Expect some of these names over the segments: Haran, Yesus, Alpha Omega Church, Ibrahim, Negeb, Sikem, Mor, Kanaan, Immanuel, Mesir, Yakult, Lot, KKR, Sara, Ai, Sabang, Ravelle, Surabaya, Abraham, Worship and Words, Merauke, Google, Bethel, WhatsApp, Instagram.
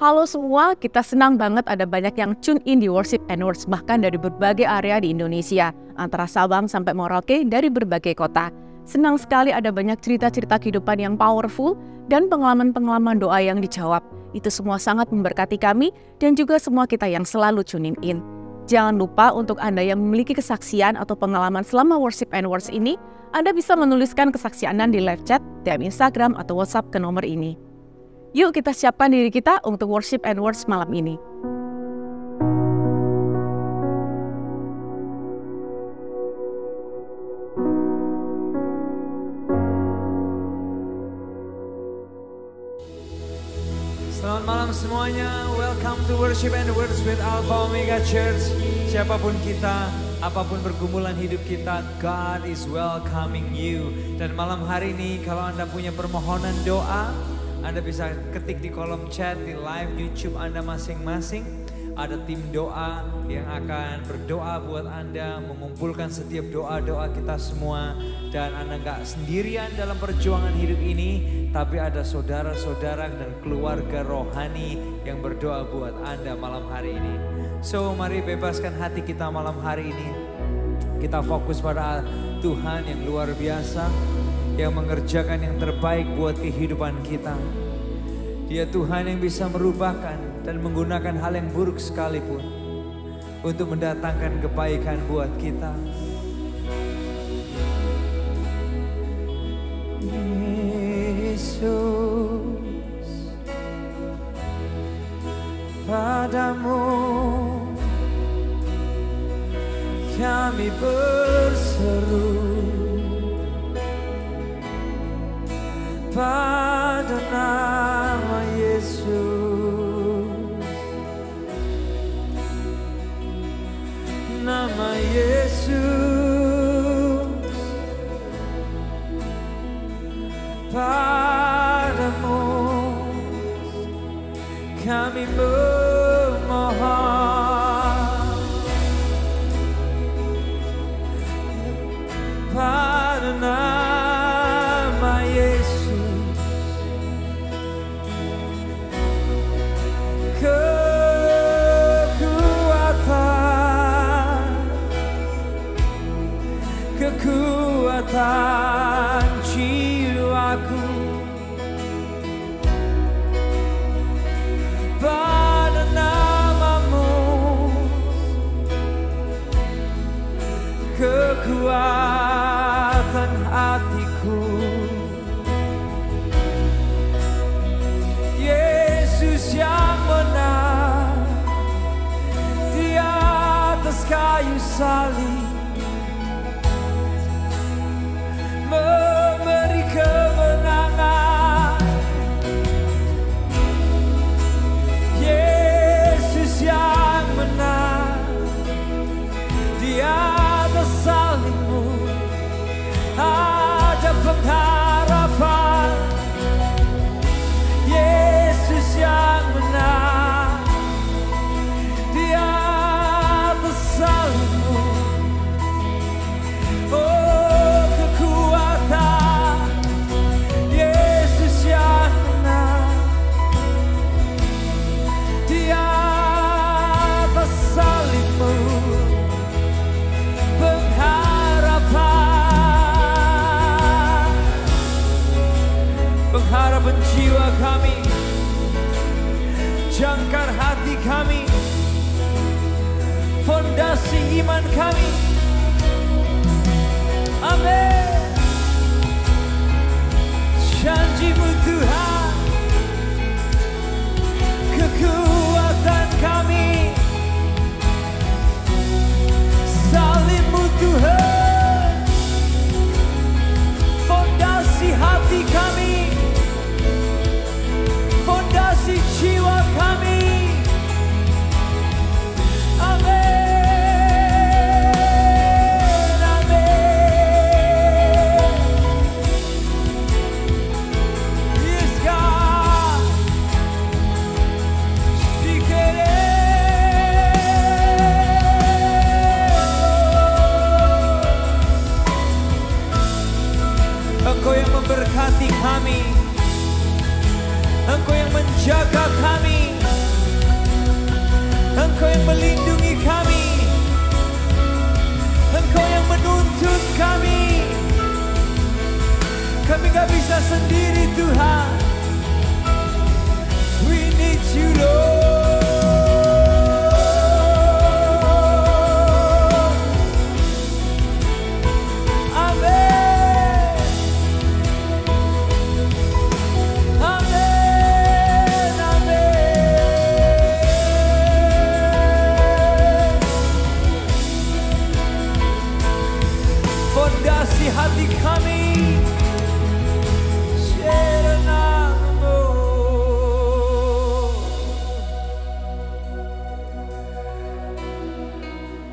Halo semua, kita senang banget ada banyak yang tune in di Worship and Words, bahkan dari berbagai area di Indonesia, antara Sabang sampai Merauke, dari berbagai kota. Senang sekali ada banyak cerita-cerita kehidupan yang powerful dan pengalaman-pengalaman doa yang dijawab. Itu semua sangat memberkati kami dan juga semua kita yang selalu tuning in. Jangan lupa untuk Anda yang memiliki kesaksian atau pengalaman selama Worship and Words ini, Anda bisa menuliskan kesaksian Anda di live chat, DM Instagram, atau WhatsApp ke nomor ini. Yuk kita siapkan diri kita untuk Worship and Words malam ini. Selamat malam semuanya. Welcome to Worship and Words with Alpha Omega Church. Siapapun kita, apapun pergumulan hidup kita, God is welcoming you. Dan malam hari ini kalau Anda punya permohonan doa, Anda bisa ketik di kolom chat, di live YouTube Anda masing-masing. Ada tim doa yang akan berdoa buat Anda, mengumpulkan setiap doa-doa kita semua. Dan Anda gak sendirian dalam perjuangan hidup ini, tapi ada saudara-saudara dan keluarga rohani yang berdoa buat Anda malam hari ini. So mari bebaskan hati kita malam hari ini. Kita fokus pada Tuhan yang luar biasa, yang mengerjakan yang terbaik buat kehidupan kita. Dia Tuhan yang bisa merubahkan dan menggunakan hal yang buruk sekalipun untuk mendatangkan kebaikan buat kita. Yesus, padamu kami berseru, pada nama Yesus, nama Yesus, padamu kami memohon, pada nama Yesus. Kekuatan jiwaku pada namamu, kekuatan hatiku. Yesus yang menang di atas kayu salib, memberi kemenangan. Yesus yang menang di atas salibmu, ada pengharapan. Yesus yang menang di atas salibmu. Pengharapan jiwa kami, jangkar hati kami, fondasi iman kami. Amin. Janjimu Tuhan, kekuatan kami, salibmu Tuhan, fondasi hati kami, fondasi jiwa kami. Amin, amin. Yes God, Sikem. Engkau yang memberkati kami, Engkau yang menjaga kami. Engkau yang melindungi kami, Engkau yang menuntun kami. Kami gak bisa sendiri Tuhan. We need you Lord. Hati kami Sherenamo,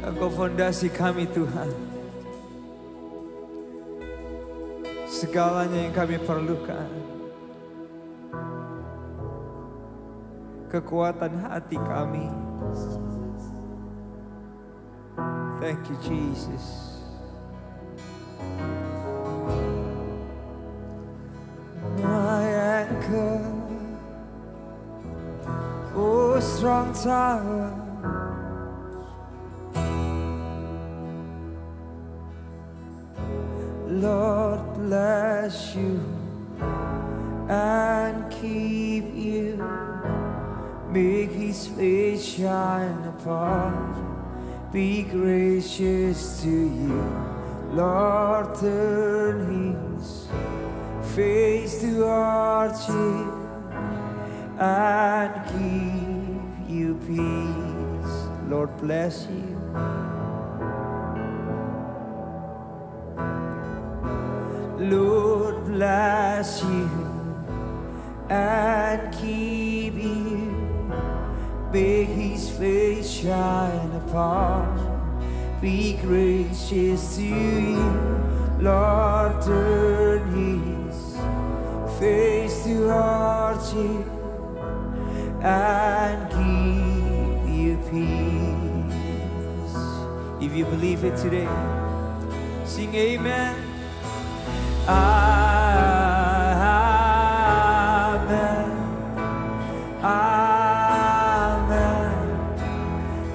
Engkau fondasi kami Tuhan. Segalanya yang kami perlukan, kekuatan hati kami. Thank you Jesus. Oh, strong tower, Lord bless you and keep you, make his face shine upon you, be gracious to you, Lord turn his face towards you and give you peace. Lord bless you. Lord bless you and keep you. Make his face shine upon you. Be gracious to you. Lord turn his face towards you and give you peace. If you believe it today, sing amen. Amen. Amen.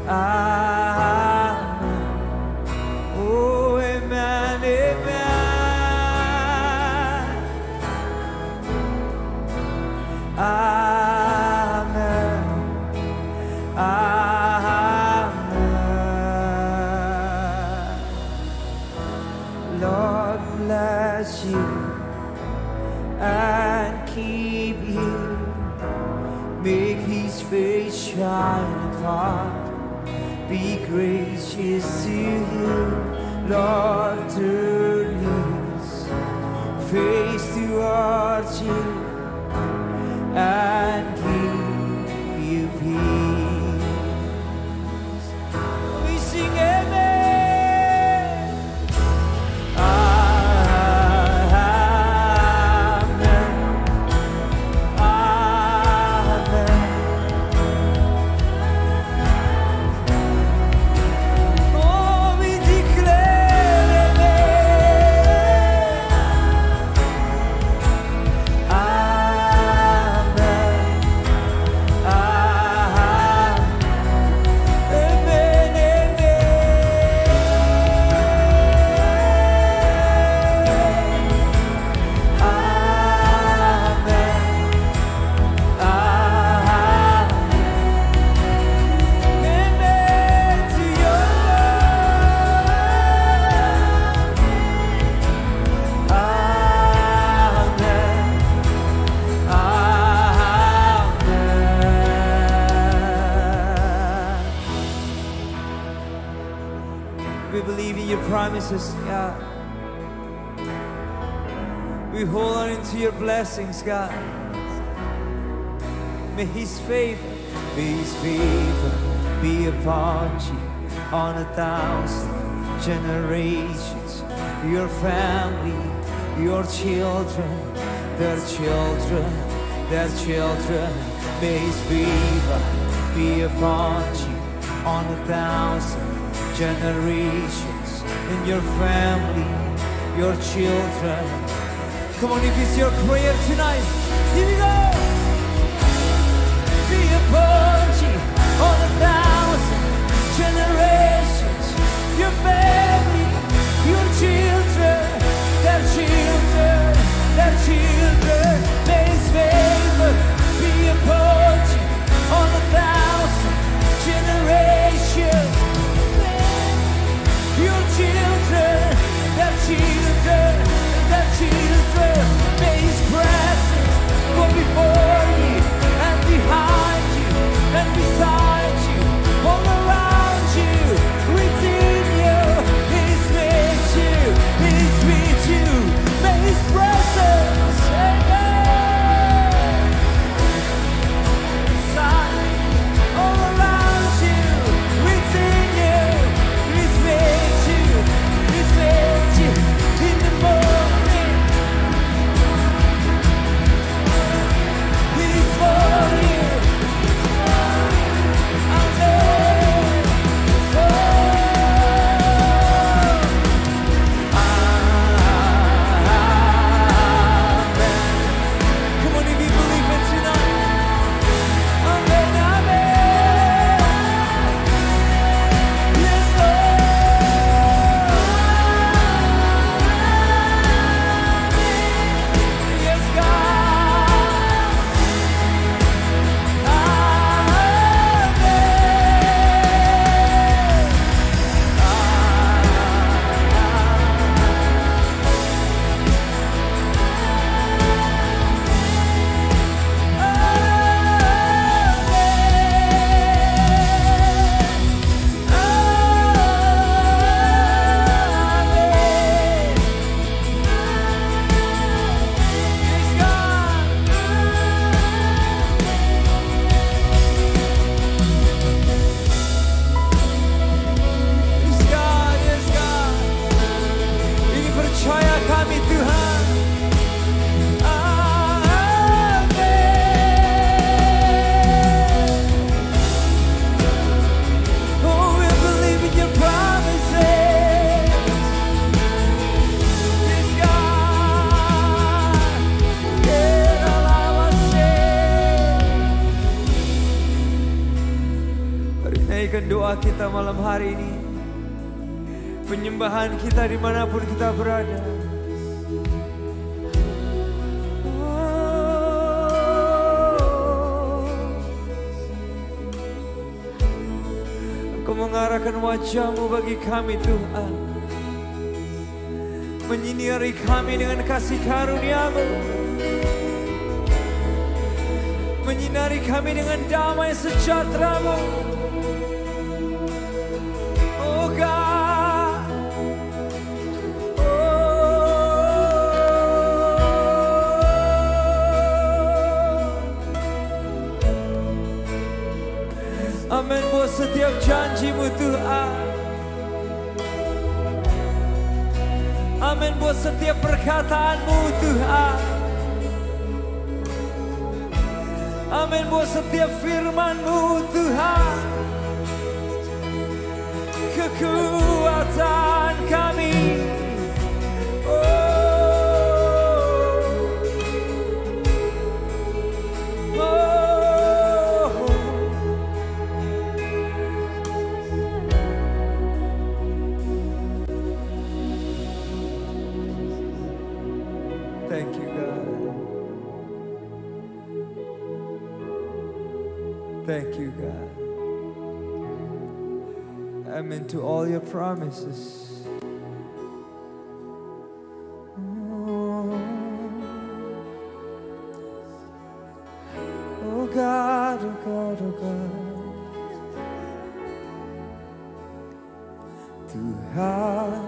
Amen. Oh, amen, amen. Amen. Amen. Lord bless you and keep you. Make his face shine upon you. Be gracious to you. Lord turn his face towards you and give you peace. We sing amen. Amen. Amen. Oh, we declare amen. Promises, God. We hold on into your blessings, God. May His favor be upon you on 1,000 generations. Your family, your children, their children, their children. May His favor be upon you on 1,000 generations. In your family, your children. Come on, if it's your prayer tonight, here we go. Be a bunch on 1,000. Jadikan doa kita malam hari ini, penyembahan kita dimanapun kita berada. Engkau mengarahkan wajah-Mu bagi kami Tuhan, menyinari kami dengan kasih karunia-Mu, menyinari kami dengan damai sejahtera-Mu. Amin buat setiap janji-Mu Tuhan. Amin buat setiap perkataan-Mu Tuhan. Amin buat setiap firman-Mu Tuhan. Kekuatan kami, amen to all your promises. Oh God, oh God, oh God, Tuhan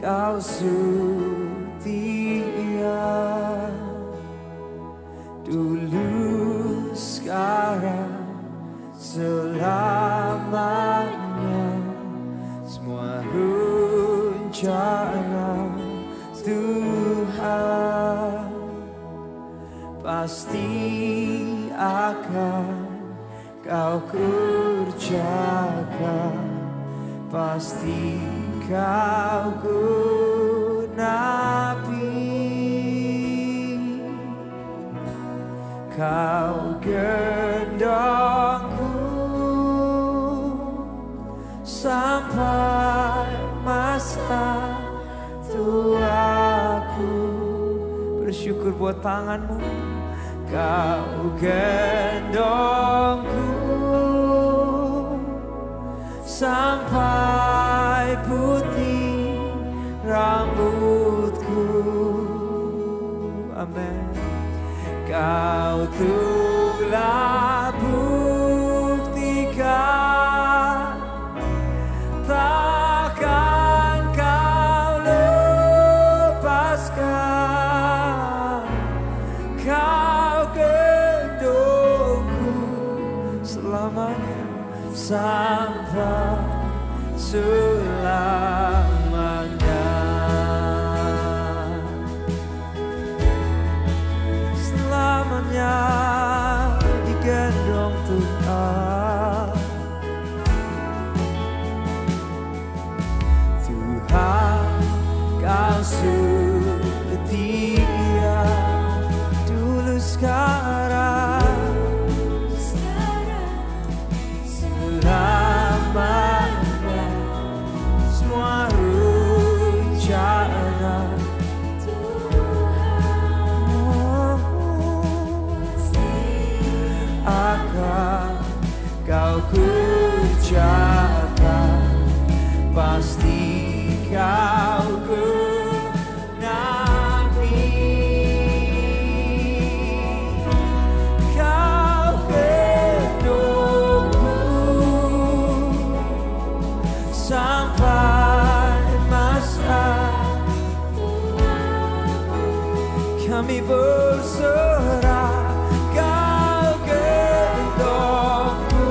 Kau setia, dulu sekarang selamanya, semua rencana Tuhan pasti akan Kau kerjakan, pasti Kau genapi, Kau gendongku sampai masa tuaku. Bersyukur buat tangan-Mu, Kau gendongku sampai putih rambutku. Amin. Kau telah buktikan, takkan Kau lepaskan, Kau gendongku selamanya, sampai selamanya. Selamanya digendong Tuhan, Kau setia, dulu sekarang selamanya, semua rencana Tuhan akan Kau kerjakan, pasti Kau genapi, Kau gendongku sampai masa kami berserah. Kau gendongku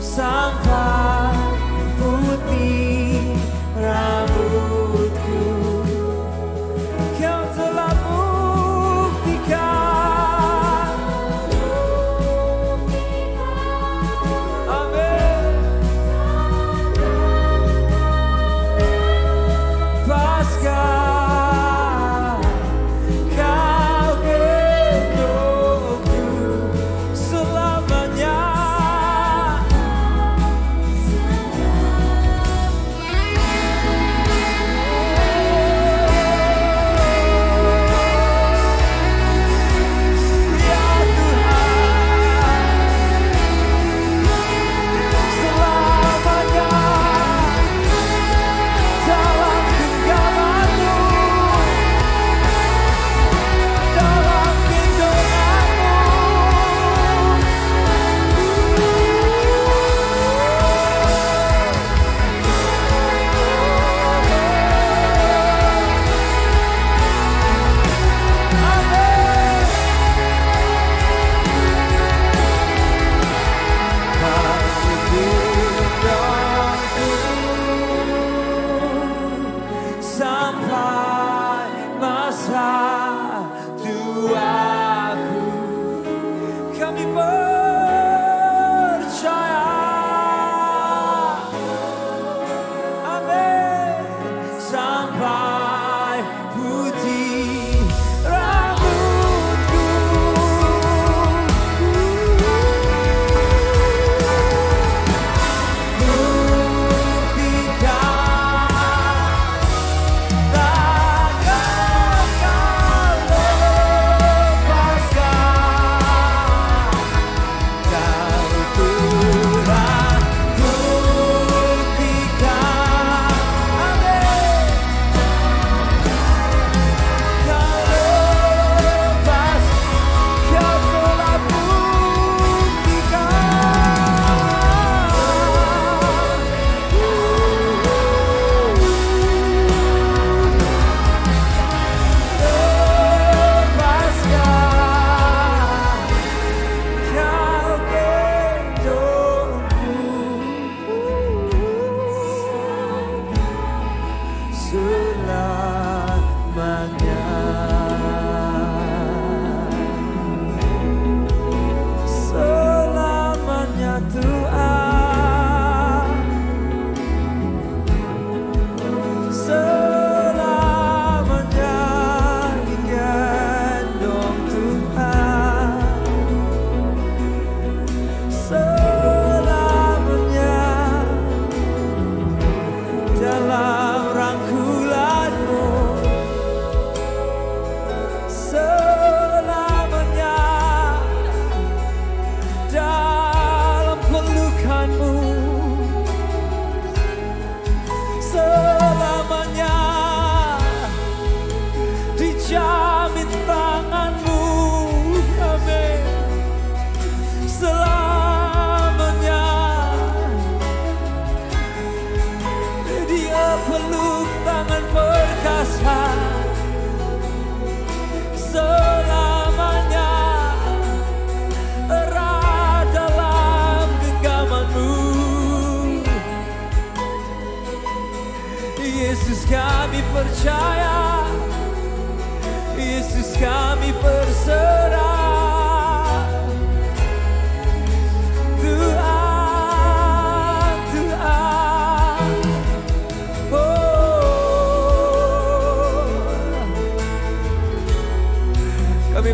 sampai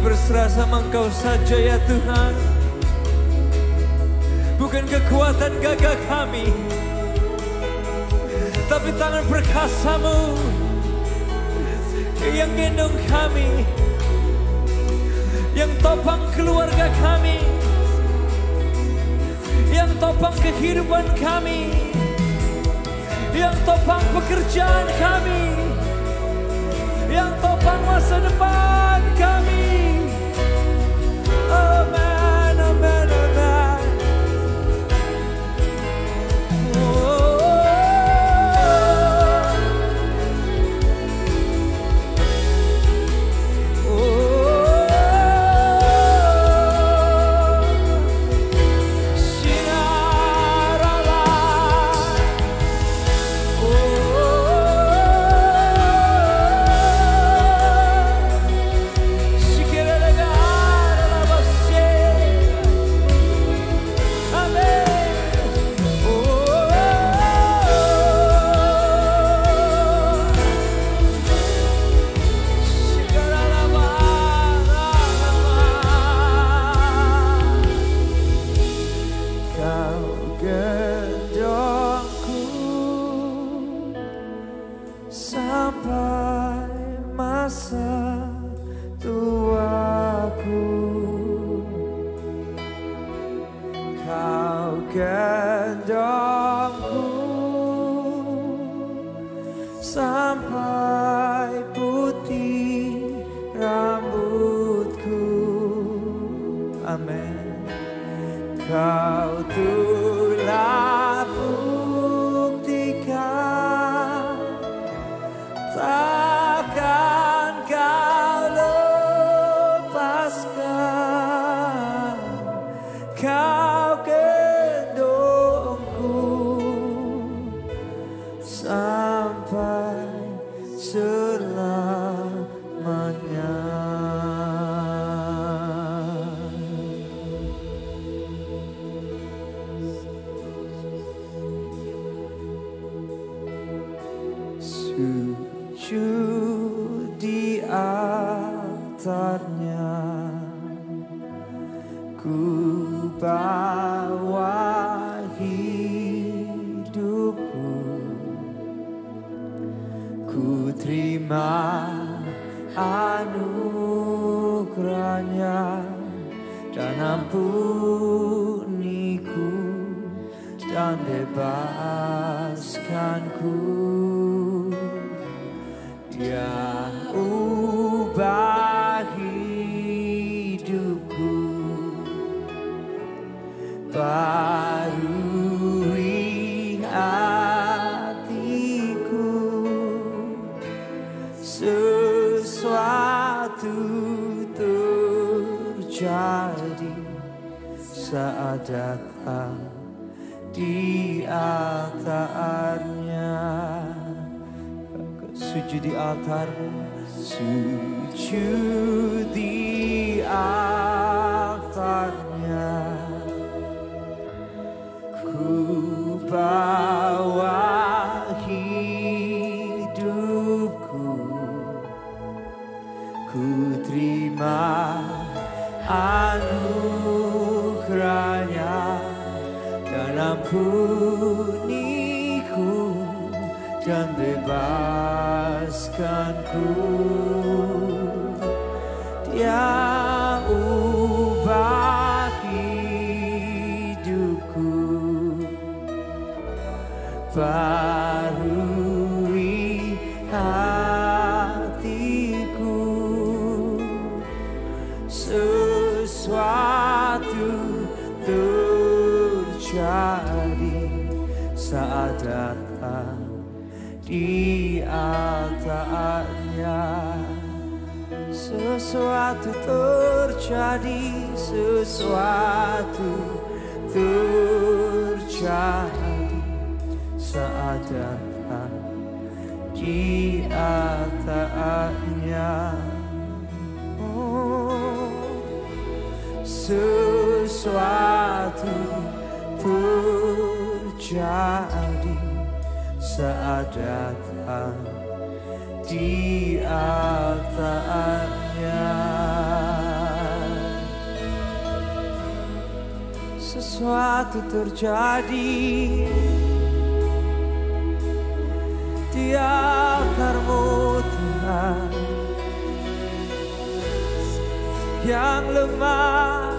berserah sama Engkau saja ya Tuhan. Bukan kekuatan gagah kami, tapi tangan perkasa-Mu yang gendong kami, yang topang keluarga kami, yang topang kehidupan kami, yang topang pekerjaan kami, yang topang masa depan kami. Amen, amen, amen. Oh, oh, oh, oh, oh. Sinarlah. Oh, di ataannya. sesuatu terjadi di altar-Mu, Tuhan. Yang lemah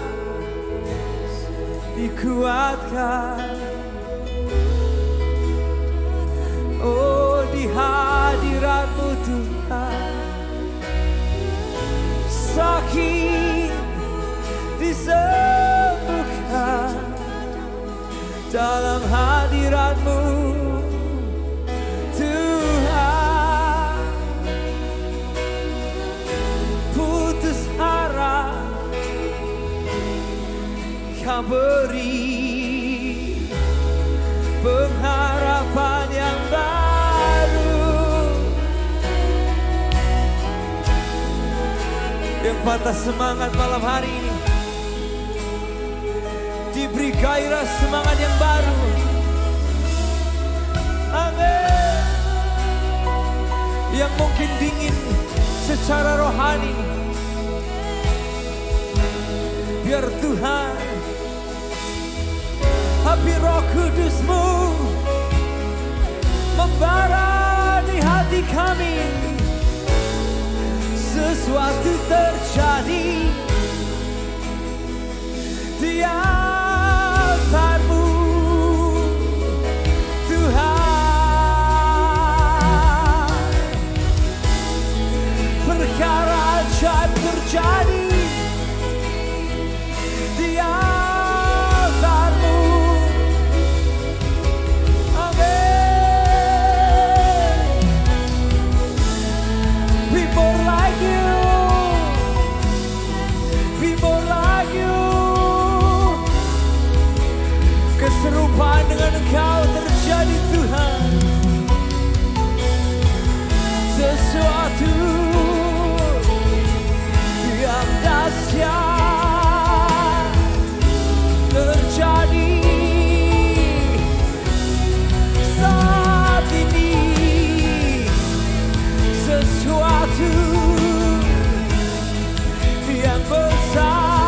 dikuatkan, oh di hadirat-Mu, Tuhan. Sakit disembuhkan dalam hadirat-Mu, Tuhan. Putus arah Kau beri pengharapan yang baru, yang patah semangat malam hari ini diberi gairah semangat yang baru. Amin. Yang mungkin dingin secara rohani, biar Tuhan api Roh Kudus-Mu membara di hati kami. Sesuatu terjadi di altar-Mu, Tuhan. Perkara ajaib terjadi. Serupaan dengan Engkau terjadi, Tuhan. Sesuatu yang dahsyat terjadi saat ini. Sesuatu yang besar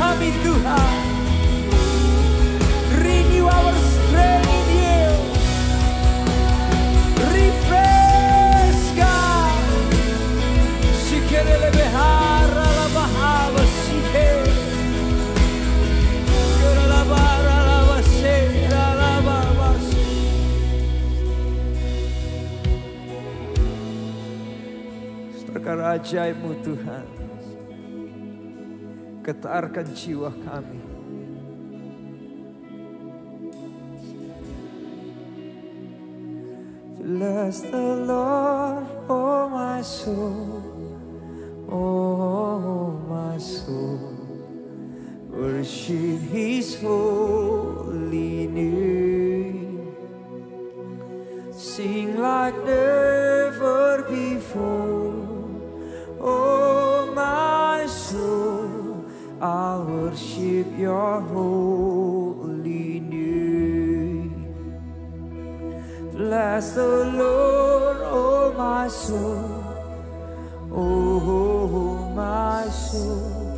kami, Tuhan. Renew our strength in You. Refresh, God. Sikere lebihara la bahava sikere. Sikere la bara la basera la babas. Perkara ajaib-Mu, Tuhan. Getarkan jiwa kami. Bless the Lord, oh my soul, oh my soul, worship His holy name. Sing like never before, oh my soul, I'll worship Your holy name. Bless the Lord, oh my soul, oh my soul,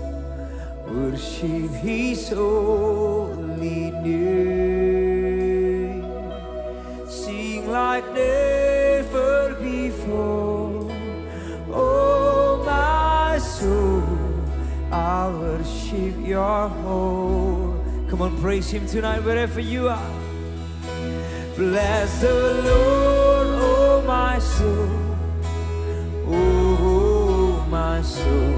worship His holy name. Sing like never before, oh my soul, I'll worship Your holy. Come on, praise Him tonight wherever you are. Bless the Lord, oh my soul, oh my soul,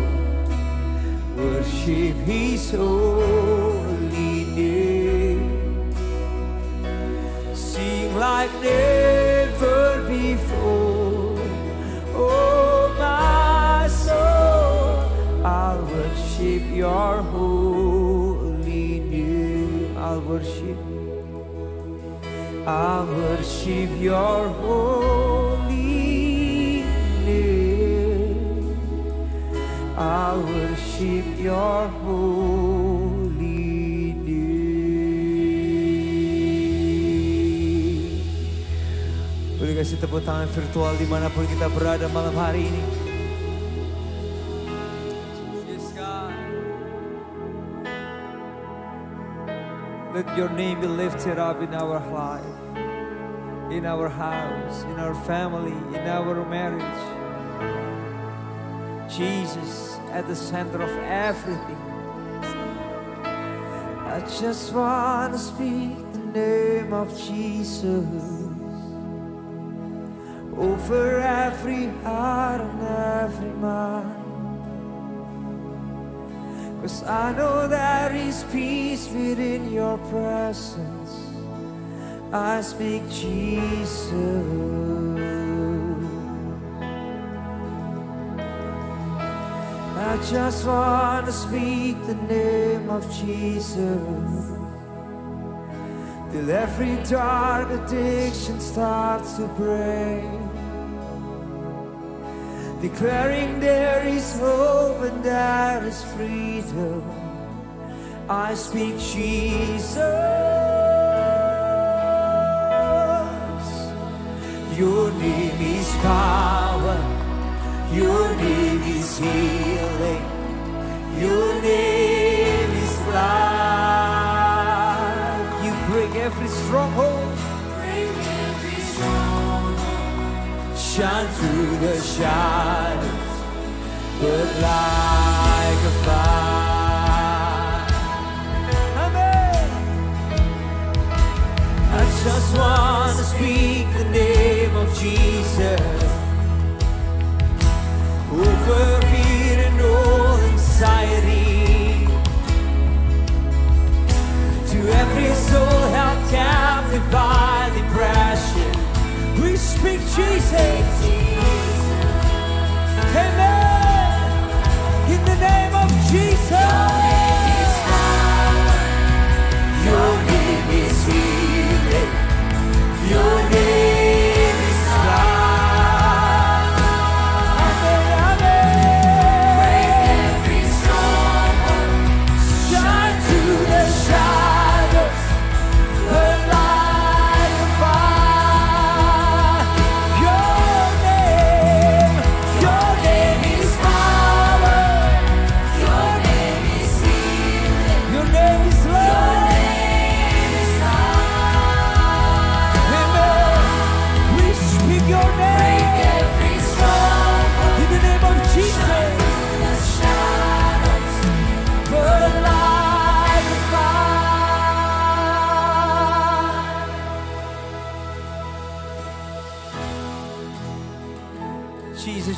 worship His holy name. I worship your holy name. I worship your holy name. Boleh kasih tepuk tangan virtual dimanapun kita berada malam hari ini. Yes, God. Let your name be lifted up in our life, in our house, in our family, in our marriage. Jesus at the center of everything. I just want to speak the name of Jesus over every heart and every mind, 'cause I know there is peace within your presence. I speak Jesus. I just want to speak the name of Jesus till every dark addiction starts to break, declaring there is hope and there is freedom. I speak Jesus. Your name is power, your name is healing, your name is life. You break every stronghold, shine through the shadows, but like a fire. Amen. I just want to speak the name Jesus over fear and all anxiety, to every soul held captive by depression, we speak Jesus. Amen. In the name of Jesus. Your name is healing. Your name.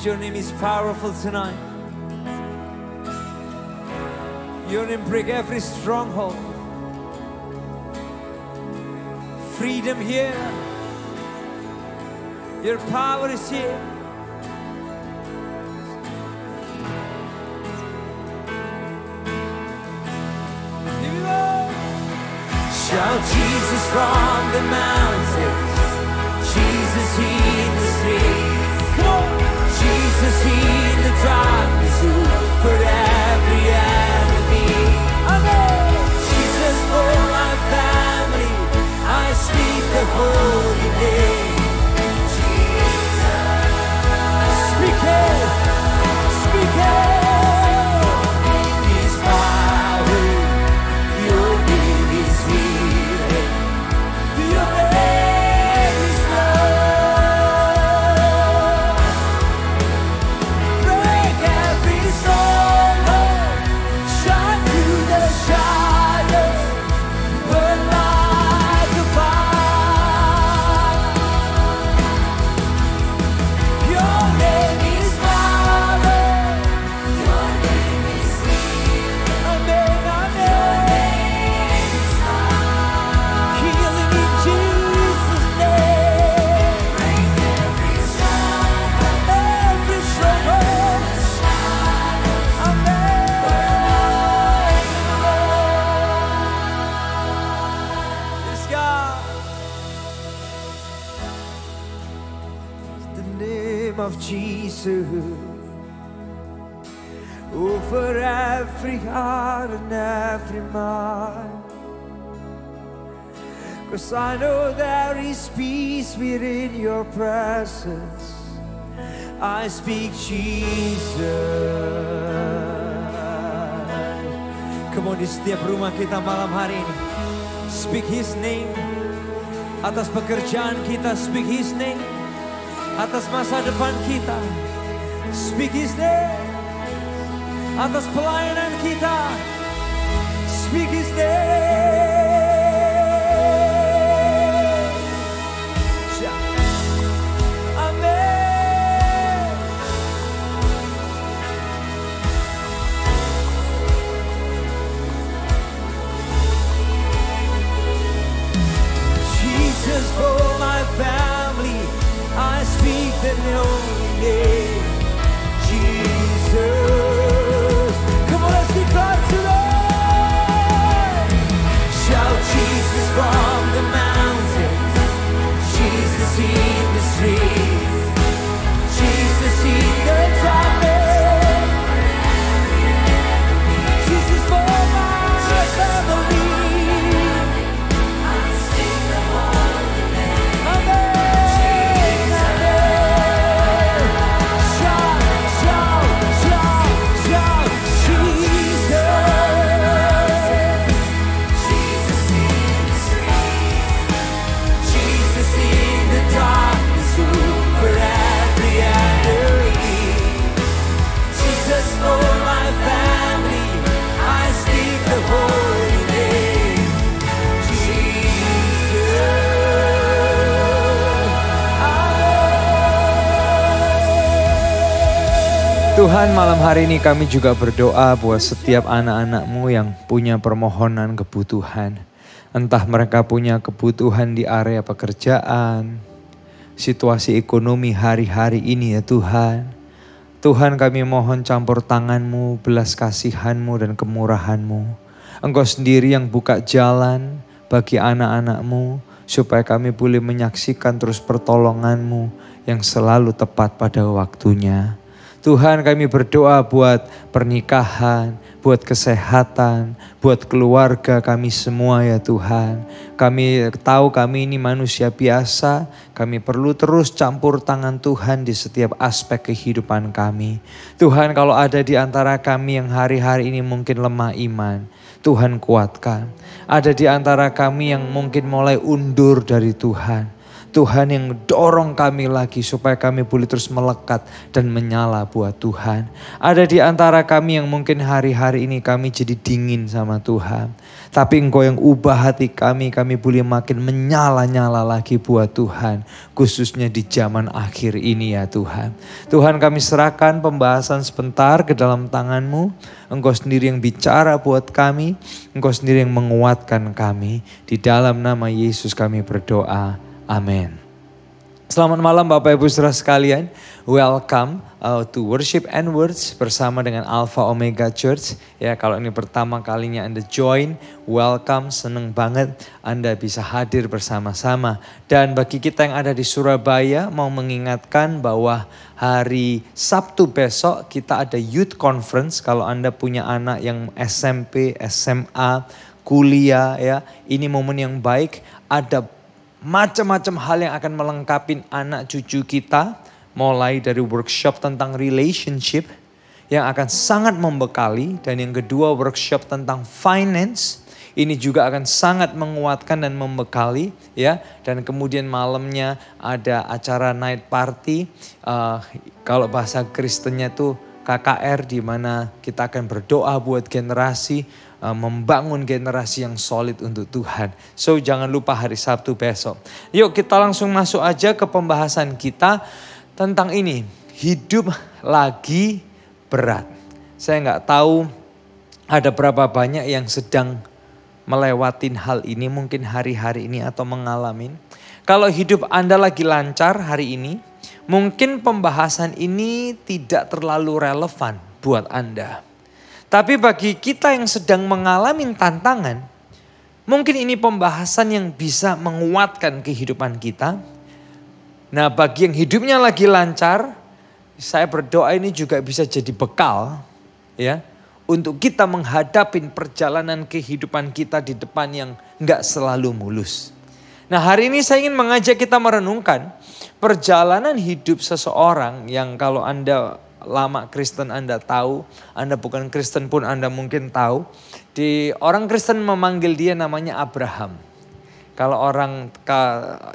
Your name is powerful tonight. Your name break every stronghold. Freedom here. Your power is here. Shout Jesus from the mountains. Jesus in the streets. Come on. Jesus in the darkness, for every enemy. Amen. Jesus for my family, I speak the holy name. Jesus, speak it, speak it. Your name is power, your name is healing, your name is love. Break every soul. of Jesus over every heart and every mind. 'Cause I know there is peace within your presence. I speak Jesus. Come on, di setiap rumah kita malam hari ini, speak His name. Atas pekerjaan kita, speak His name. Atas masa depan kita, speak His name. Atas pelayanan kita, speak His name. For my family, I speak the only name, Jesus. Come on, let's declare today. Shout Jesus from the mountains, Jesus in the streets, Jesus in the darkness, Jesus for my family. Tuhan, malam hari ini kami juga berdoa buat setiap anak-anak-Mu yang punya permohonan kebutuhan. Entah mereka punya kebutuhan di area pekerjaan, situasi ekonomi hari-hari ini ya Tuhan. Tuhan, kami mohon campur tangan-Mu, belas kasihan-Mu dan kemurahan-Mu. Engkau sendiri yang buka jalan bagi anak-anak-Mu, supaya kami boleh menyaksikan terus pertolongan-Mu yang selalu tepat pada waktunya. Tuhan, kami berdoa buat pernikahan, buat kesehatan, buat keluarga kami semua ya Tuhan. Kami tahu kami ini manusia biasa, kami perlu terus campur tangan Tuhan di setiap aspek kehidupan kami. Tuhan, kalau ada di antara kami yang hari-hari ini mungkin lemah iman, Tuhan kuatkan. Ada di antara kami yang mungkin mulai undur dari Tuhan, Tuhan yang dorong kami lagi supaya kami boleh terus melekat dan menyala buat Tuhan. Ada di antara kami yang mungkin hari-hari ini kami jadi dingin sama Tuhan. Tapi Engkau yang ubah hati kami boleh makin menyala-nyala lagi buat Tuhan. Khususnya di zaman akhir ini ya Tuhan. Tuhan, kami serahkan pembahasan sebentar ke dalam tangan-Mu. Engkau sendiri yang bicara buat kami. Engkau sendiri yang menguatkan kami. Di dalam nama Yesus kami berdoa. Amin. Selamat malam Bapak Ibu Saudara sekalian. Welcome to Worship and Words bersama dengan Alpha Omega Church. Ya, kalau ini pertama kalinya Anda join, welcome, seneng banget Anda bisa hadir bersama-sama. Dan bagi kita yang ada di Surabaya, mau mengingatkan bahwa hari Sabtu besok kita ada Youth Conference. Kalau Anda punya anak yang SMP, SMA, kuliah ya, ini momen yang baik. Ada macam-macam hal yang akan melengkapi anak cucu kita. Mulai dari workshop tentang relationship yang akan sangat membekali. Dan yang kedua workshop tentang finance. Ini juga akan sangat menguatkan dan membekali ya. Dan kemudian malamnya ada acara night party. Kalau bahasa Kristennya tuh KKR, di mana kita akan berdoa buat generasi, membangun generasi yang solid untuk Tuhan. So jangan lupa hari Sabtu besok. Yuk kita langsung masuk aja ke pembahasan kita tentang ini. Hidup lagi berat. Saya nggak tahu ada berapa banyak yang sedang melewatin hal ini. Mungkin hari-hari ini atau mengalami. Kalau hidup Anda lagi lancar hari ini, mungkin pembahasan ini tidak terlalu relevan buat Anda. Tapi bagi kita yang sedang mengalami tantangan, mungkin ini pembahasan yang bisa menguatkan kehidupan kita. Nah, bagi yang hidupnya lagi lancar, Saya berdoa ini juga bisa jadi bekal ya, untuk kita menghadapi perjalanan kehidupan kita di depan yang nggak selalu mulus. Nah, hari ini saya ingin mengajak kita merenungkan perjalanan hidup seseorang yang kalau Anda lama Kristen Anda tahu, Anda bukan Kristen pun Anda mungkin tahu. Di orang Kristen memanggil dia namanya Abraham. Kalau orang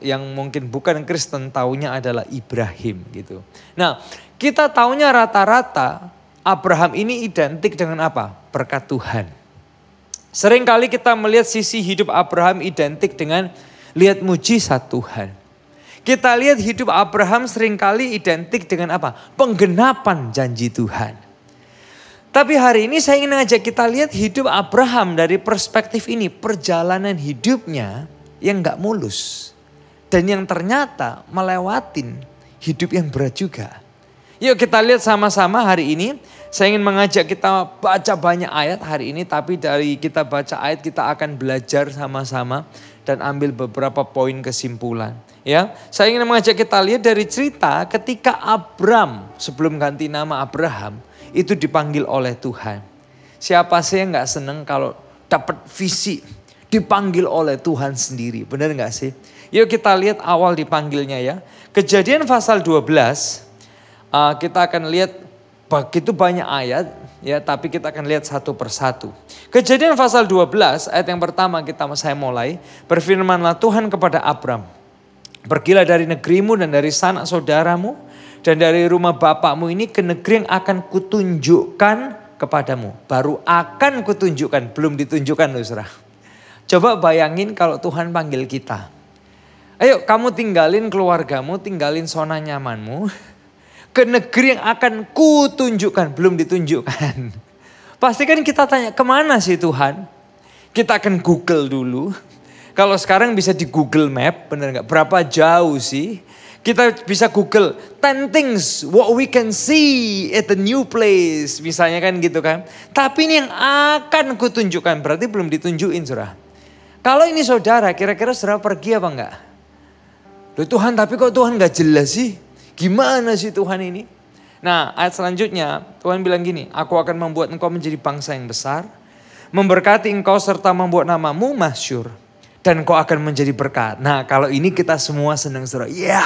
yang mungkin bukan Kristen taunya adalah Ibrahim gitu. Nah, kita taunya rata-rata Abraham ini identik dengan apa? Berkat Tuhan. Seringkali kita melihat sisi hidup Abraham identik dengan lihat mujizat Tuhan. Kita lihat hidup Abraham seringkali identik dengan apa? Penggenapan janji Tuhan. Tapi hari ini saya ingin ngajak kita lihat hidup Abraham dari perspektif ini. Perjalanan hidupnya yang gak mulus. Dan yang ternyata melewatin hidup yang berat juga. Yuk kita lihat sama-sama hari ini. Saya ingin mengajak kita baca banyak ayat hari ini. Tapi dari kita baca ayat kita akan belajar sama-sama. Dan ambil beberapa poin kesimpulan. Ya, saya ingin mengajak kita lihat dari cerita ketika Abram sebelum ganti nama Abraham. Itu dipanggil oleh Tuhan. Siapa sih yang gak seneng kalau dapat visi. Dipanggil oleh Tuhan sendiri. Benar gak sih? Yuk kita lihat awal dipanggilnya ya. Kejadian pasal 12. Kita akan lihat begitu banyak ayat ya, tapi kita akan lihat satu persatu. Kejadian pasal 12 ayat yang pertama saya mulai. Berfirmanlah Tuhan kepada Abram, pergilah dari negerimu dan dari sanak saudaramu dan dari rumah bapakmu ini ke negeri yang akan kutunjukkan kepadamu. Baru akan kutunjukkan, belum ditunjukkan loh saudara. Coba bayangin kalau Tuhan panggil kita. Ayo kamu tinggalin keluargamu, tinggalin zona nyamanmu. Ke negeri yang akan kutunjukkan, belum ditunjukkan. Pasti kan kita tanya, kemana sih Tuhan? Kita akan Google dulu. Kalau sekarang bisa di Google Map, bener gak? Berapa jauh sih? Kita bisa Google, 10 things what we can see at the new place. Misalnya kan gitu kan. Tapi ini yang akan kutunjukkan, berarti belum ditunjukin saudara. Kalau ini saudara, kira-kira saudara pergi apa enggak? Loh Tuhan, tapi kok Tuhan gak jelas sih? Gimana sih Tuhan ini? Nah ayat selanjutnya Tuhan bilang gini. Aku akan membuat engkau menjadi bangsa yang besar. Memberkati engkau serta membuat namamu masyhur. Dan engkau akan menjadi berkat. Nah kalau ini kita semua senang saudara. Ya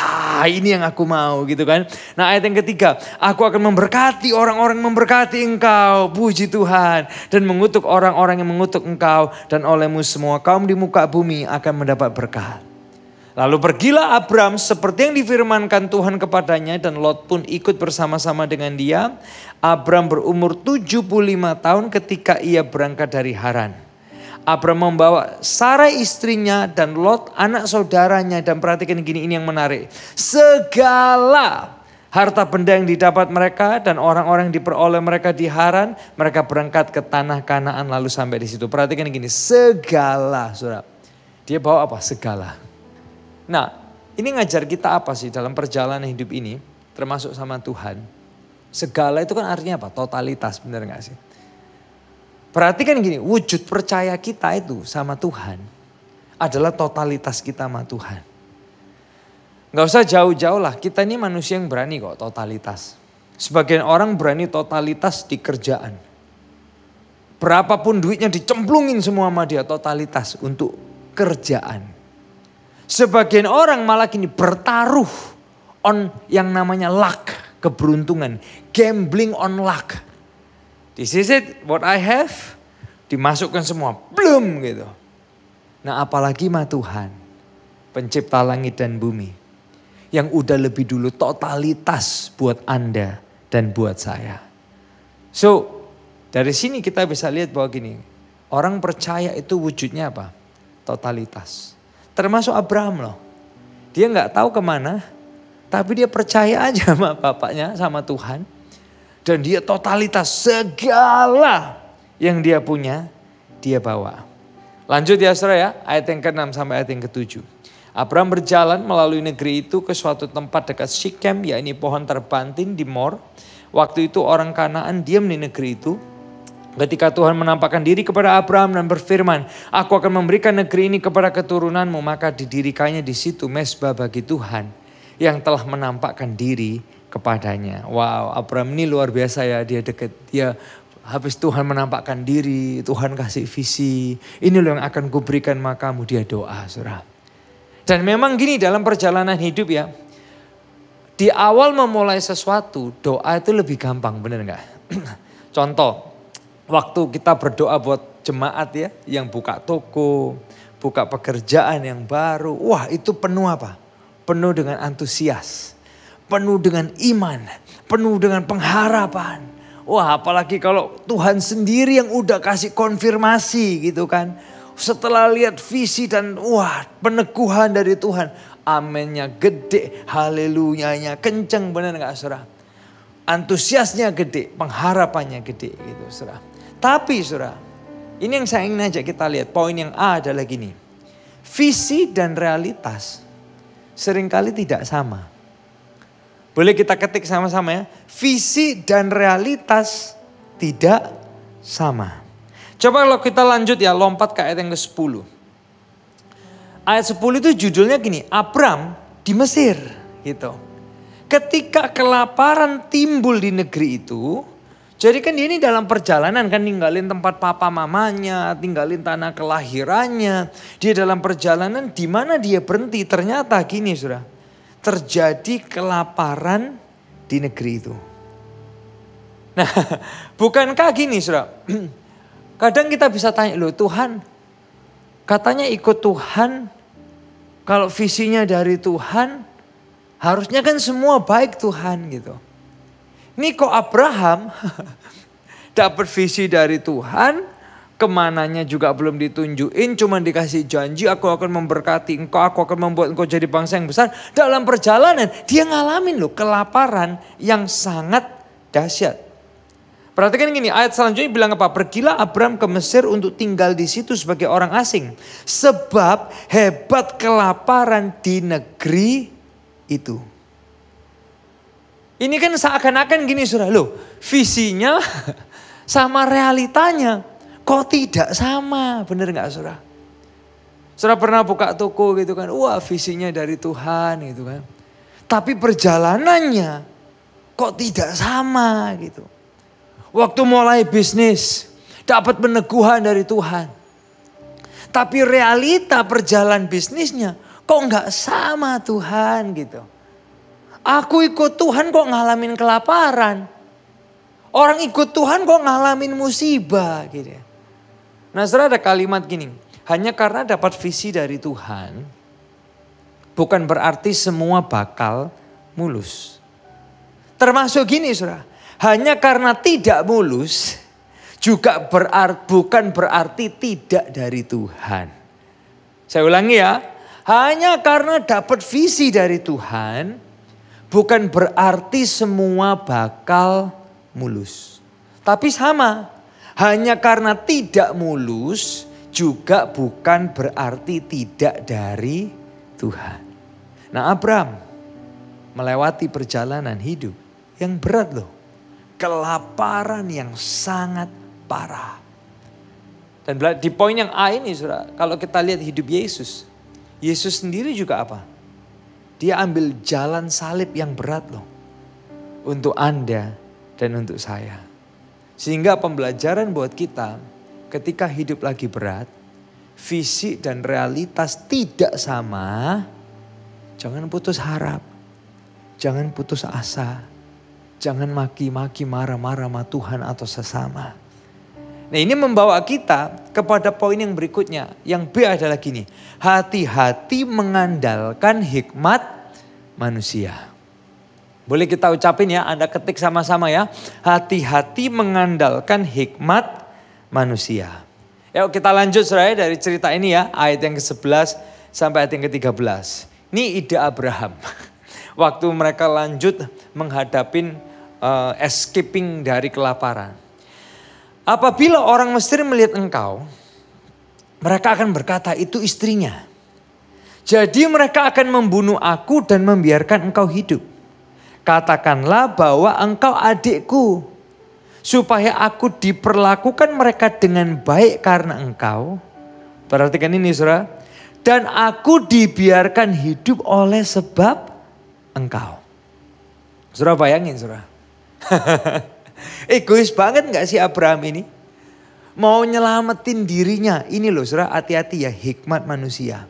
ini yang aku mau gitu kan. Nah ayat yang ketiga. Aku akan memberkati orang-orang memberkati engkau. Puji Tuhan. Dan mengutuk orang-orang yang mengutuk engkau. Dan olehmu semua kaum di muka bumi akan mendapat berkat. Lalu pergilah Abram seperti yang difirmankan Tuhan kepadanya dan Lot pun ikut bersama-sama dengan dia. Abram berumur 75 tahun ketika ia berangkat dari Haran. Abram membawa Sara istrinya dan Lot anak saudaranya. Dan perhatikan gini, ini yang menarik. Segala harta benda yang didapat mereka dan orang-orang yang diperoleh mereka di Haran. Mereka berangkat ke tanah Kanaan lalu sampai di situ. Perhatikan gini, segala saudara. Dia bawa apa? Segala. Nah, ini ngajar kita apa sih dalam perjalanan hidup ini, termasuk sama Tuhan. Segala itu kan artinya apa? Totalitas, benar gak sih? Perhatikan gini, wujud percaya kita itu sama Tuhan adalah totalitas kita sama Tuhan. Gak usah jauh-jauh lah, kita ini manusia yang berani kok totalitas. Sebagian orang berani totalitas di kerjaan. Berapapun duitnya dicemplungin semua sama dia, totalitas untuk kerjaan. Sebagian orang malah gini bertaruh on yang namanya luck, keberuntungan, gambling on luck. This is it, what I have, dimasukkan semua, belum gitu. Nah apalagi mah Tuhan, pencipta langit dan bumi, yang udah lebih dulu totalitas buat Anda dan buat saya. So, dari sini kita bisa lihat bahwa gini, orang percaya itu wujudnya apa? Totalitas. Termasuk Abraham loh. Dia gak tahu kemana. Tapi dia percaya aja sama bapaknya, sama Tuhan. Dan dia totalitas segala yang dia punya, dia bawa. Lanjut ya saudara ya. Ayat yang ke-6 sampai ayat yang ke-7. Abraham berjalan melalui negeri itu ke suatu tempat dekat Sikem, yakni pohon terbantin di Mor. Waktu itu orang Kanaan diam di negeri itu. Ketika Tuhan menampakkan diri kepada Abraham dan berfirman, aku akan memberikan negeri ini kepada keturunanmu, maka didirikannya di situ mesbah bagi Tuhan yang telah menampakkan diri kepadanya. Wow, Abraham ini luar biasa ya, dia dekat. Dia habis Tuhan menampakkan diri, Tuhan kasih visi. Ini loh yang akan kuberikan makamu, dia doa, saudara. Dan memang gini dalam perjalanan hidup ya. Di awal memulai sesuatu, doa itu lebih gampang, bener nggak? Contoh, waktu kita berdoa buat jemaat ya, yang buka toko, buka pekerjaan yang baru. Wah, itu penuh apa? Penuh dengan antusias, penuh dengan iman, penuh dengan pengharapan. Wah, apalagi kalau Tuhan sendiri yang udah kasih konfirmasi gitu kan. Setelah lihat visi dan wah, peneguhan dari Tuhan. Amennya gede, haleluyanya kenceng, benar nggak saudara? Antusiasnya gede, pengharapannya gede gitu saudara. Tapi saudara, ini yang saya ingin ajak kita lihat. Poin yang A adalah gini, visi dan realitas seringkali tidak sama. Boleh kita ketik sama-sama ya, visi dan realitas tidak sama. Coba kalau kita lanjut ya, lompat ke ayat yang ke-10. Ayat 10 itu judulnya gini, Abram di Mesir gitu. Ketika kelaparan timbul di negeri itu, jadi kan dia ini dalam perjalanan kan, ninggalin tempat papa mamanya, tinggalin tanah kelahirannya. Dia dalam perjalanan, di mana dia berhenti, ternyata gini saudara, terjadi kelaparan di negeri itu. Nah, bukankah gini saudara, kadang kita bisa tanya, loh Tuhan katanya ikut Tuhan, kalau visinya dari Tuhan, harusnya kan semua baik Tuhan gitu. Ini kok Abraham dapat visi dari Tuhan, kemananya juga belum ditunjukin, cuman dikasih janji, aku akan memberkati engkau, aku akan membuat engkau jadi bangsa yang besar. Dalam perjalanan dia ngalamin loh kelaparan yang sangat dahsyat. Perhatikan gini, ayat selanjutnya bilang apa? Pergilah Abram ke Mesir untuk tinggal di situ sebagai orang asing. Sebab hebat kelaparan di negeri itu. Ini kan seakan-akan gini saudara, loh visinya sama realitanya kok tidak sama, bener gak saudara? Saudara pernah buka toko gitu kan, wah visinya dari Tuhan gitu kan. Tapi perjalanannya kok tidak sama gitu. Waktu mulai bisnis, dapat peneguhan dari Tuhan. Tapi realita perjalanan bisnisnya, kok nggak sama Tuhan gitu. Aku ikut Tuhan kok ngalamin kelaparan. Orang ikut Tuhan kok ngalamin musibah gitu ya. Nah saudara ada kalimat gini, hanya karena dapat visi dari Tuhan, bukan berarti semua bakal mulus. Termasuk gini saudara. Hanya karena tidak mulus, juga bukan berarti tidak dari Tuhan. Saya ulangi ya, hanya karena dapat visi dari Tuhan, bukan berarti semua bakal mulus. Tapi sama, hanya karena tidak mulus, juga bukan berarti tidak dari Tuhan. Nah Abram melewati perjalanan hidup yang berat loh. Kelaparan yang sangat parah. Dan di poin yang A ini saudara, kalau kita lihat hidup Yesus, Yesus sendiri juga apa? Dia ambil jalan salib yang berat loh, untuk Anda dan untuk saya. Sehingga pembelajaran buat kita, ketika hidup lagi berat, visi dan realitas tidak sama, jangan putus harap, jangan putus asa. Jangan maki-maki, marah-marah sama Tuhan atau sesama. Nah ini membawa kita kepada poin yang berikutnya. Yang B adalah gini. Hati-hati mengandalkan hikmat manusia. Boleh kita ucapin ya, Anda ketik sama-sama ya. Hati-hati mengandalkan hikmat manusia. Yuk kita lanjut saudara dari cerita ini ya. Ayat yang ke-11 sampai ayat yang ke-13. Ini ide Abraham. Waktu mereka lanjut menghadapin escaping dari kelaparan. Apabila orang Mesir melihat engkau, mereka akan berkata itu istrinya. Jadi mereka akan membunuh aku dan membiarkan engkau hidup. Katakanlah bahwa engkau adikku, supaya aku diperlakukan mereka dengan baik karena engkau. Perhatikan ini saudara. Dan aku dibiarkan hidup oleh sebab engkau. Saudara bayangin, saudara. Egois banget gak sih Abraham ini? Mau nyelamatin dirinya. Ini loh saudara, hati-hati ya hikmat manusia.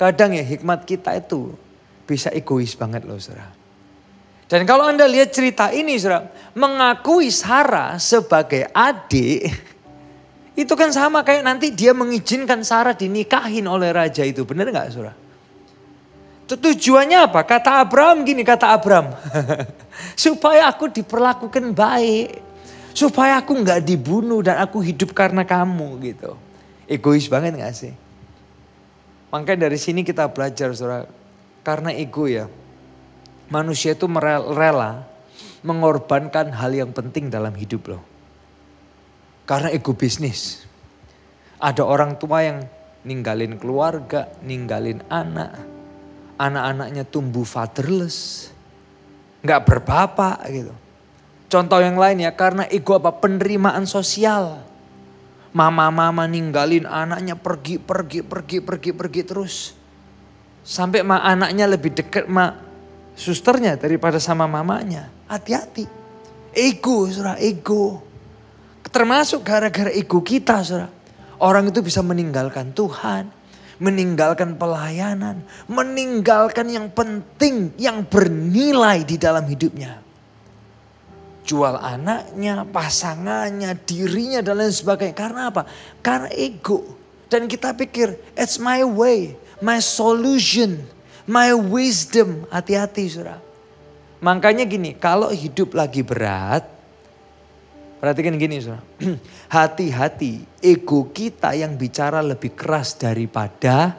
Kadang ya hikmat kita itu bisa egois banget loh saudara. Dan kalau Anda lihat cerita ini saudara, mengakui Sara sebagai adik, itu kan sama kayak nanti dia mengizinkan Sara dinikahin oleh raja itu. Bener gak saudara? Tujuannya apa? Kata Abraham gini, kata Abraham. Supaya aku diperlakukan baik. Supaya aku gak dibunuh dan aku hidup karena kamu gitu. Egois banget gak sih? Makanya dari sini kita belajar saudara. Karena ego ya. Manusia itu rela mengorbankan hal yang penting dalam hidup loh. Karena ego bisnis. Ada orang tua yang ninggalin keluarga, ninggalin anak. Anak-anaknya tumbuh fatherless. Gak berbapak gitu. Contoh yang lain ya, karena ego apa? Penerimaan sosial. Mama-mama ninggalin anaknya pergi terus. Sampai anaknya lebih dekat sama susternya daripada sama mamanya. Hati-hati. Ego, saudara, ego. Termasuk gara-gara ego kita, saudara. Orang itu bisa meninggalkan Tuhan, meninggalkan pelayanan, meninggalkan yang penting, yang bernilai di dalam hidupnya. Jual anaknya, pasangannya, dirinya dan lain sebagainya. Karena apa? Karena ego. Dan kita pikir, it's my way, my solution, my wisdom. Hati-hati saudara. Makanya gini, kalau hidup lagi berat, perhatikan gini saudara. Hati-hati ego kita yang bicara lebih keras daripada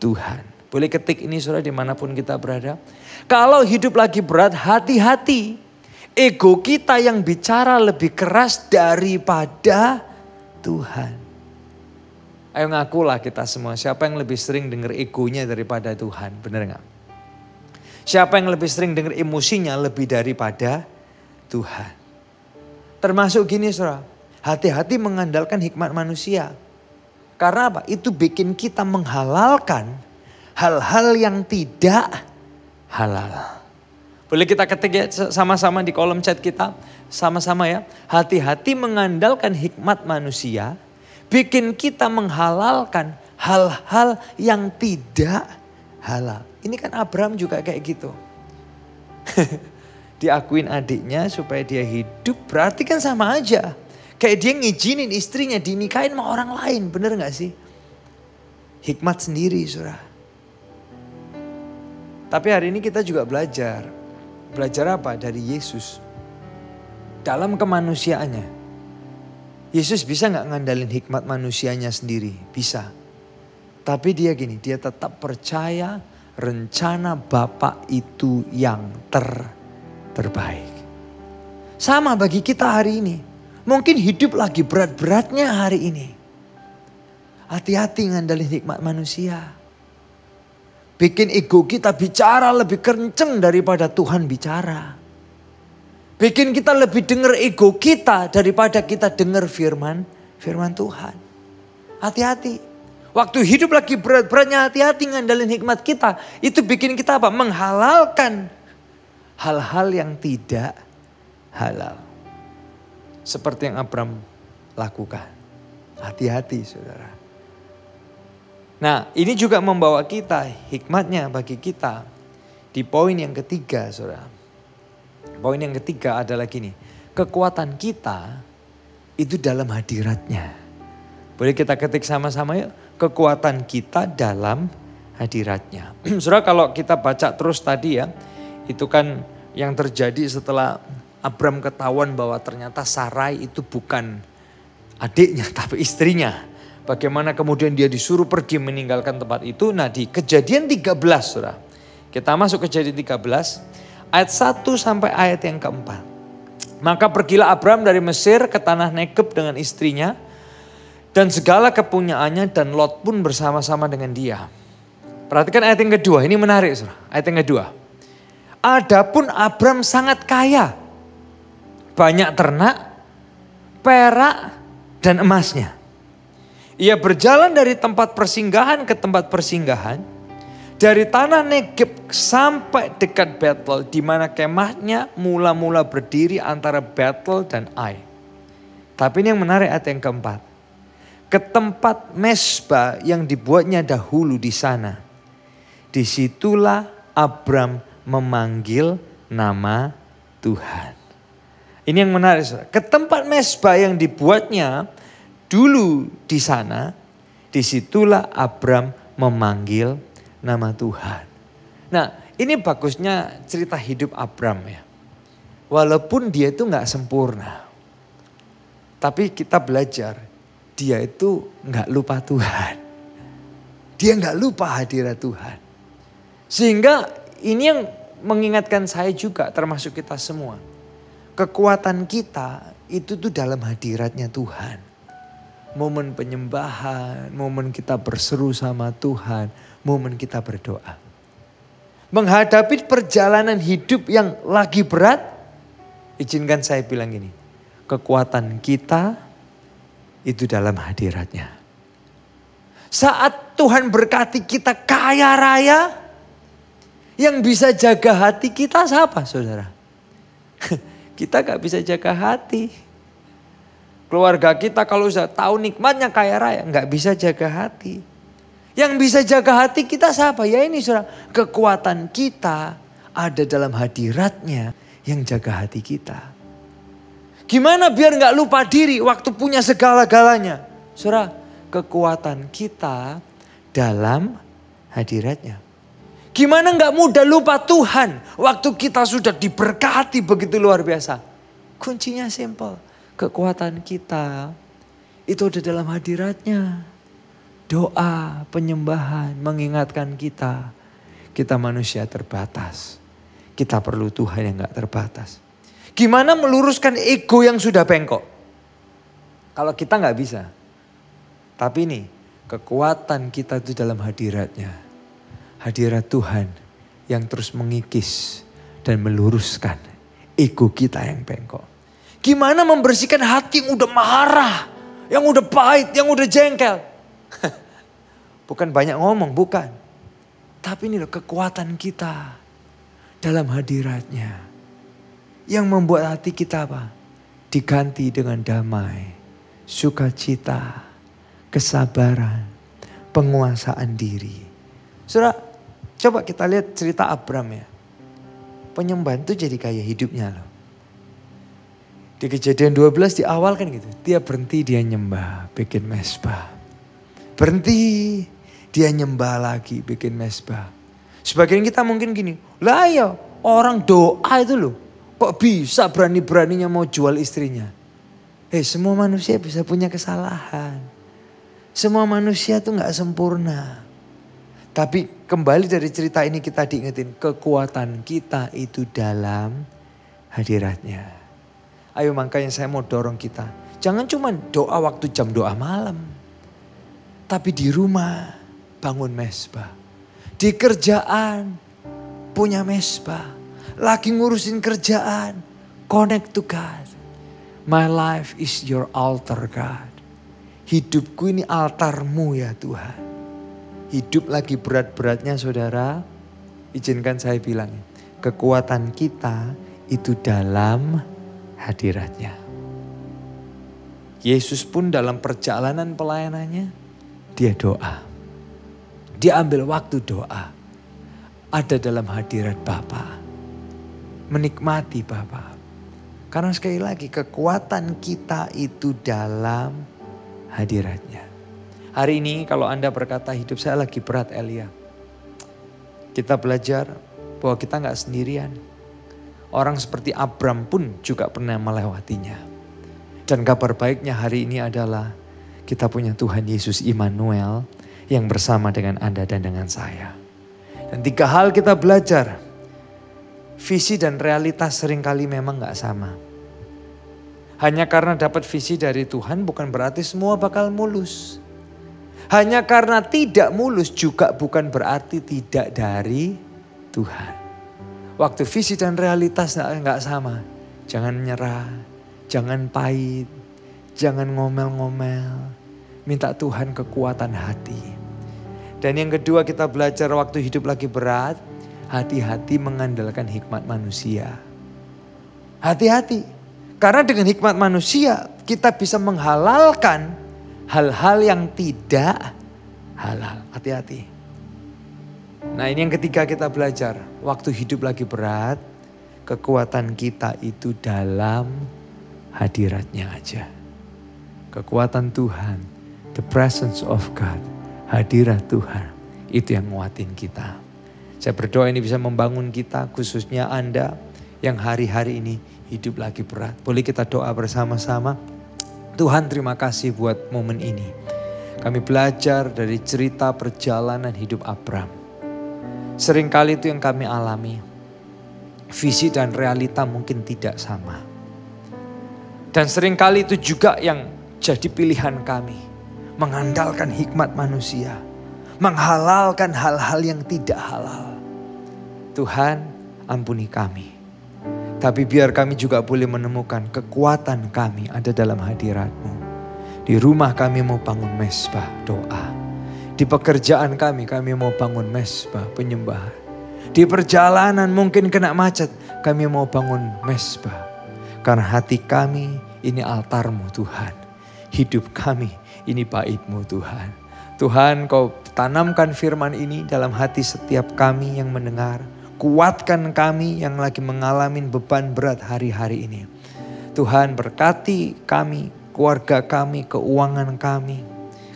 Tuhan. Boleh ketik ini saudara dimanapun kita berada. Kalau hidup lagi berat, hati-hati. Ego kita yang bicara lebih keras daripada Tuhan. Ayo ngakulah kita semua. Siapa yang lebih sering dengar egonya daripada Tuhan? Bener gak? Siapa yang lebih sering dengar emosinya lebih daripada Tuhan? Termasuk gini saudara. Hati-hati mengandalkan hikmat manusia. Karena apa? Itu bikin kita menghalalkan hal-hal yang tidak halal. Boleh kita ketik ya sama-sama di kolom chat kita. Sama-sama ya. Hati-hati mengandalkan hikmat manusia. Bikin kita menghalalkan hal-hal yang tidak halal. Ini kan Abraham juga kayak gitu. Diakuin adiknya supaya dia hidup. Berarti kan sama aja. Kayak dia ngizinin istrinya dinikahin sama orang lain. Bener gak sih? Hikmat sendiri surah. Tapi hari ini kita juga belajar. Belajar apa? Dari Yesus. Dalam kemanusiaannya. Yesus bisa gak ngandalin hikmat manusianya sendiri? Bisa. Tapi dia gini, dia tetap percaya rencana Bapa itu yang terbaik. Sama bagi kita hari ini. Mungkin hidup lagi berat-beratnya hari ini. Hati-hati ngandalin hikmat manusia. Bikin ego kita bicara lebih kenceng daripada Tuhan bicara. Bikin kita lebih dengar ego kita daripada kita dengar firman Tuhan. Hati-hati. Waktu hidup lagi berat-beratnya hati-hati ngandalin hikmat kita. Itu bikin kita apa? Menghalalkan hal-hal yang tidak halal. Seperti yang Abraham lakukan. Hati-hati saudara. Nah ini juga membawa kita, hikmatnya bagi kita di poin yang ketiga saudara. Poin yang ketiga adalah gini, kekuatan kita itu dalam hadiratnya. Boleh kita ketik sama-sama yuk, kekuatan kita dalam hadiratnya. Saudara kalau kita baca terus tadi ya, itu kan yang terjadi setelah Abram ketahuan bahwa ternyata Sarai itu bukan adiknya tapi istrinya. Bagaimana kemudian dia disuruh pergi meninggalkan tempat itu. Nah di kejadian 13 saudara. Kita masuk kejadian 13. Ayat 1 sampai ayat yang keempat. Maka pergilah Abram dari Mesir ke tanah Negeb dengan istrinya. Dan segala kepunyaannya dan Lot pun bersama-sama dengan dia. Perhatikan ayat yang kedua. Ini menarik saudara. Ayat yang kedua. Adapun Abram sangat kaya. Banyak ternak, perak dan emasnya. Ia berjalan dari tempat persinggahan ke tempat persinggahan Dari tanah Negeb sampai dekat Bethel, di mana kemahnya mula-mula berdiri antara Bethel dan Ai. Tapi ini yang menarik, ayat yang keempat. Ke tempat mesbah yang dibuatnya dahulu di sana. Disitulah Abram memanggil nama Tuhan. Ini yang menarik, saudara. Ke tempat mesbah yang dibuatnya dulu di sana. Disitulah Abram memanggil nama Tuhan. Nah, ini bagusnya cerita hidup Abram ya. Walaupun dia itu nggak sempurna, tapi kita belajar dia itu nggak lupa Tuhan. Dia nggak lupa hadirat Tuhan. Sehingga ini yang mengingatkan saya juga, termasuk kita semua. Kekuatan kita itu tuh dalam hadiratnya Tuhan. Momen penyembahan, momen kita berseru sama Tuhan, momen kita berdoa. Menghadapi perjalanan hidup yang lagi berat, izinkan saya bilang gini, kekuatan kita itu dalam hadiratnya. Saat Tuhan berkati kita kaya raya, yang bisa jaga hati kita siapa, saudara? Kita gak bisa jaga hati. Keluarga kita kalau sudah tahu nikmatnya kaya raya, nggak bisa jaga hati. Yang bisa jaga hati kita siapa? Ya ini saudara, kekuatan kita ada dalam hadiratnya yang jaga hati kita. Gimana biar nggak lupa diri waktu punya segala-galanya? Saudara, kekuatan kita dalam hadiratnya. Gimana nggak mudah lupa Tuhan waktu kita sudah diberkati begitu luar biasa? Kuncinya simpel. Kekuatan kita itu ada dalam hadiratnya. Doa, penyembahan mengingatkan kita. Kita manusia terbatas. Kita perlu Tuhan yang gak terbatas. Gimana meluruskan ego yang sudah bengkok? Kalau kita gak bisa. Tapi ini, kekuatan kita itu dalam hadiratnya. Hadirat Tuhan yang terus mengikis dan meluruskan ego kita yang bengkok. Gimana membersihkan hati yang udah marah, yang udah pahit, yang udah jengkel. Bukan banyak ngomong, bukan. Tapi ini loh kekuatan kita dalam hadiratnya. Yang membuat hati kita apa? Diganti dengan damai, sukacita, kesabaran, penguasaan diri. Saudara, coba kita lihat cerita Abram ya. Penyembahan itu jadi gaya hidupnya loh. Di Kejadian 12 di awal kan gitu. Dia berhenti, dia nyembah, bikin mesbah. Berhenti, dia nyembah lagi, bikin mesbah. Sebagian kita mungkin gini, lah ya orang doa itu loh. Kok bisa berani-beraninya mau jual istrinya? Semua manusia bisa punya kesalahan. Semua manusia tuh gak sempurna. Tapi kembali dari cerita ini kita diingetin, kekuatan kita itu dalam hadiratnya. Ayo makanya saya mau dorong kita. Jangan cuma doa waktu jam doa malam. Tapi di rumah bangun mesbah. Di kerjaan punya mesbah. Lagi ngurusin kerjaan. Connect to God. My life is your altar God. Hidupku ini altarmu ya Tuhan. Hidup lagi berat-beratnya saudara. Izinkan saya bilang. Kekuatan kita itu dalam hadiratnya. Yesus pun dalam perjalanan pelayanannya, dia doa. Dia ambil waktu doa. Ada dalam hadirat Bapa. Menikmati Bapa. Karena sekali lagi kekuatan kita itu dalam hadiratnya. Hari ini kalau Anda berkata hidup saya lagi berat Elia. Kita belajar bahwa kita nggak sendirian. Orang seperti Abram pun juga pernah melewatinya. Dan kabar baiknya hari ini adalah kita punya Tuhan Yesus Immanuel yang bersama dengan Anda dan dengan saya. Dan tiga hal kita belajar. Visi dan realitas seringkali memang gak sama. Hanya karena dapat visi dari Tuhan bukan berarti semua bakal mulus. Hanya karena tidak mulus juga bukan berarti tidak dari Tuhan. Waktu visi dan realitas nggak sama. Jangan menyerah, jangan pahit, jangan ngomel-ngomel. Minta Tuhan kekuatan hati. Dan yang kedua kita belajar waktu hidup lagi berat, hati-hati mengandalkan hikmat manusia. Hati-hati, karena dengan hikmat manusia kita bisa menghalalkan hal-hal yang tidak halal. Hati-hati. Nah, ini yang ketiga kita belajar. Waktu hidup lagi berat, kekuatan kita itu dalam hadiratnya aja. Kekuatan Tuhan, the presence of God, hadirat Tuhan, itu yang nguatin kita. Saya berdoa ini bisa membangun kita, khususnya Anda yang hari-hari ini hidup lagi berat. Boleh kita doa bersama-sama? Tuhan, terima kasih buat momen ini. Kami belajar dari cerita perjalanan hidup Abraham. Seringkali itu yang kami alami. Visi dan realita mungkin tidak sama. Dan seringkali itu juga yang jadi pilihan kami. Mengandalkan hikmat manusia. Menghalalkan hal-hal yang tidak halal. Tuhan, ampuni kami. Tapi biar kami juga boleh menemukan kekuatan kami ada dalam hadirat-Mu. Di rumah kami mau bangun mesbah doa. Di pekerjaan kami mau bangun mesbah penyembahan. Di perjalanan mungkin kena macet, kami mau bangun mesbah. Karena hati kami ini altarmu Tuhan. Hidup kami ini baitmu Tuhan. Tuhan, Kau tanamkan firman ini dalam hati setiap kami yang mendengar. Kuatkan kami yang lagi mengalami beban berat hari-hari ini. Tuhan, berkati kami, keluarga kami, keuangan kami,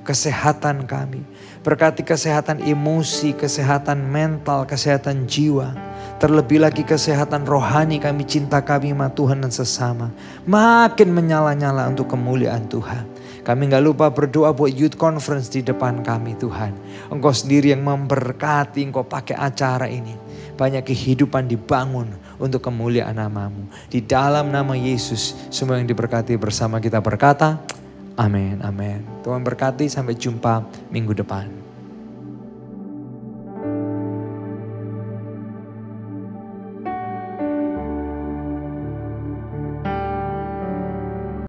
kesehatan kami. Berkati kesehatan emosi, kesehatan mental, kesehatan jiwa. Terlebih lagi kesehatan rohani kami, cinta kami sama Tuhan dan sesama. Makin menyala-nyala untuk kemuliaan Tuhan. Kami gak lupa berdoa buat youth conference di depan kami Tuhan. Engkau sendiri yang memberkati, Engkau pakai acara ini. Banyak kehidupan dibangun untuk kemuliaan nama-Mu. Di dalam nama Yesus, semua yang diberkati bersama kita berkata, amin, amin. Tuhan berkati, sampai jumpa minggu depan.